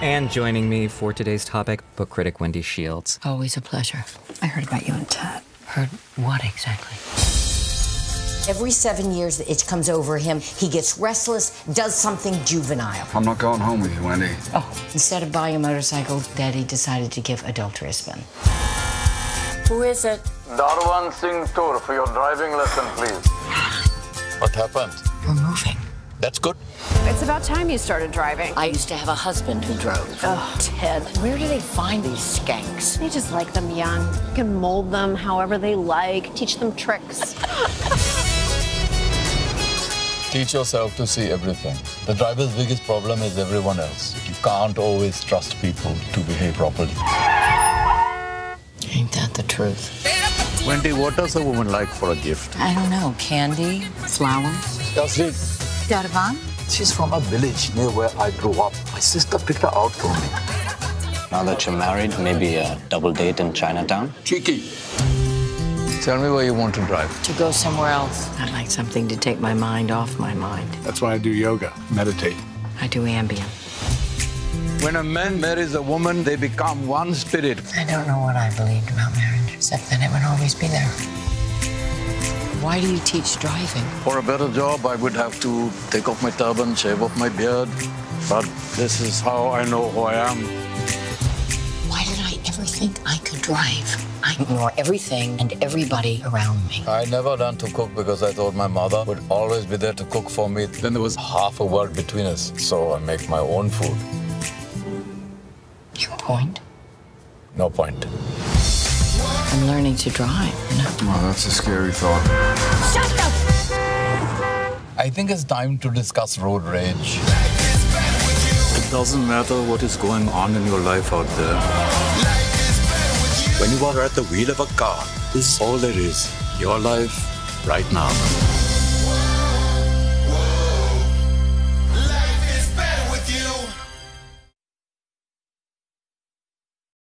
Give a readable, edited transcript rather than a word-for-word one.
And joining me for today's topic, book critic Wendy Shields. Always a pleasure. I heard about you and Ted. Heard what exactly? Every 7 years the itch comes over him. He gets restless, does something juvenile. I'm not going home with you, Wendy. Oh. Instead of buying a motorcycle, Daddy decided to give adultery a spin. Who is it? Darwan Singh tour for your driving lesson, please. What happened? We're moving. That's good. It's about time you started driving. I used to have a husband who drove. Oh, Ted, where do they find these skanks? They just like them young. You can mold them however they like, teach them tricks. Teach yourself to see everything. The driver's biggest problem is everyone else. You can't always trust people to behave properly. Ain't that the truth? Wendy, what does a woman like for a gift? I don't know. Candy? Flowers? That's it. Darwan? She's from a village near where I grew up. My sister picked her out for me. Now that you're married, maybe a double date in Chinatown? Cheeky. Tell me where you want to drive. To go somewhere else. I like something to take my mind off my mind. That's why I do yoga, meditate. I do Ambien. When a man marries a woman, they become one spirit. I don't know what I believed about marriage, except that it would always be there. Why do you teach driving? For a better job, I would have to take off my turban, shave off my beard. But this is how I know who I am. Why did I ever think I could drive? I ignore everything and everybody around me. I never learned to cook because I thought my mother would always be there to cook for me. Then there was half a world between us, so I make my own food. Your point? No point. I'm learning to drive. Well, that's a scary thought. Shut up! I think it's time to discuss road rage. It doesn't matter what is going on in your life out there. When you are at the wheel of a car, this is all there is. Your life, right now.